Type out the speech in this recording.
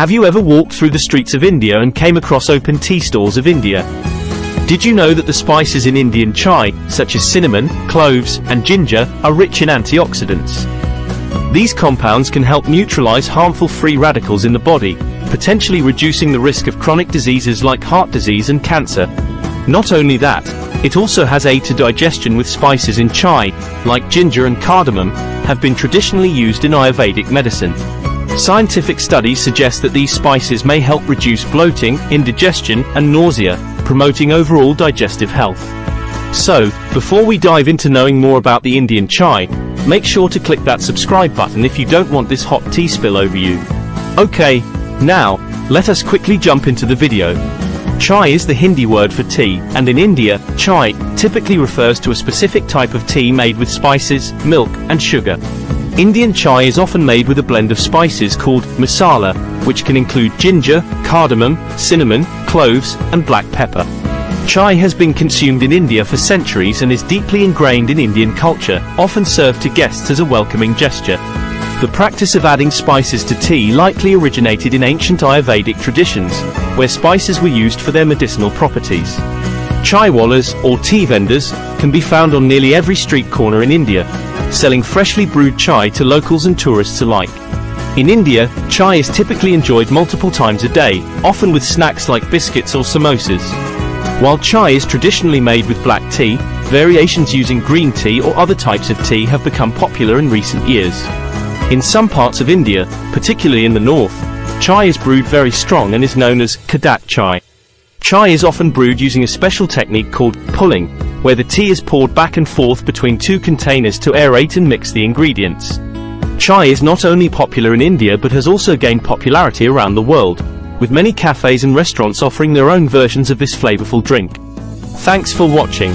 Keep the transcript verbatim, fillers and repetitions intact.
Have you ever walked through the streets of India and came across open tea stalls of India? Did you know that the spices in Indian chai, such as cinnamon, cloves, and ginger, are rich in antioxidants? These compounds can help neutralize harmful free radicals in the body, potentially reducing the risk of chronic diseases like heart disease and cancer. Not only that, it also has aid to digestion with spices in chai, like ginger and cardamom, have been traditionally used in Ayurvedic medicine. Scientific studies suggest that these spices may help reduce bloating, indigestion, and nausea, promoting overall digestive health. So, before we dive into knowing more about the Indian chai, make sure to click that subscribe button if you don't want this hot tea spill over you. Okay, now, let us quickly jump into the video. Chai is the Hindi word for tea, and in India, chai typically refers to a specific type of tea made with spices, milk, and sugar. Indian chai is often made with a blend of spices called masala, which can include ginger, cardamom, cinnamon, cloves, and black pepper. Chai has been consumed in India for centuries and is deeply ingrained in Indian culture, often served to guests as a welcoming gesture. The practice of adding spices to tea likely originated in ancient Ayurvedic traditions, where spices were used for their medicinal properties. Chaiwallahs, or tea vendors, can be found on nearly every street corner in India, selling freshly brewed chai to locals and tourists alike. In India, chai is typically enjoyed multiple times a day, often with snacks like biscuits or samosas. While chai is traditionally made with black tea, variations using green tea or other types of tea have become popular in recent years. In some parts of India, particularly in the north, chai is brewed very strong and is known as kadak chai. Chai is often brewed using a special technique called pulling, where the tea is poured back and forth between two containers to aerate and mix the ingredients. Chai is not only popular in India but has also gained popularity around the world, with many cafes and restaurants offering their own versions of this flavorful drink. Thanks for watching.